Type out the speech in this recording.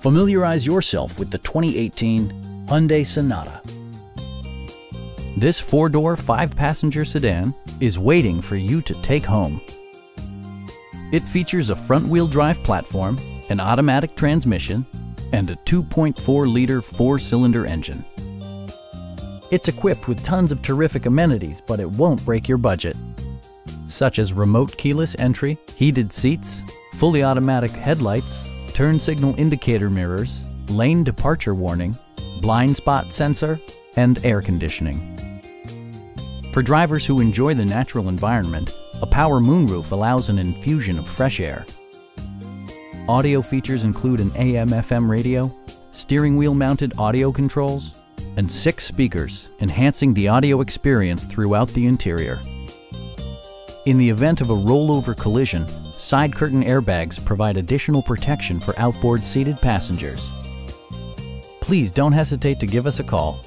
Familiarize yourself with the 2018 Hyundai Sonata. This 4-door, 5-passenger sedan is waiting for you to take home. It features a front-wheel drive platform, an automatic transmission, and a 2.4-liter 4-cylinder engine. It's equipped with tons of terrific amenities, but it won't break your budget, such as remote keyless entry, heated seats, fully automatic headlights, turn signal indicator mirrors, lane departure warning, blind spot sensor, and air conditioning. For drivers who enjoy the natural environment, a power moonroof allows an infusion of fresh air. Audio features include an AM/FM radio, steering wheel mounted audio controls, and 6 speakers, enhancing the audio experience throughout the interior. In the event of a rollover collision, side curtain airbags provide additional protection for outboard seated passengers. Please don't hesitate to give us a call.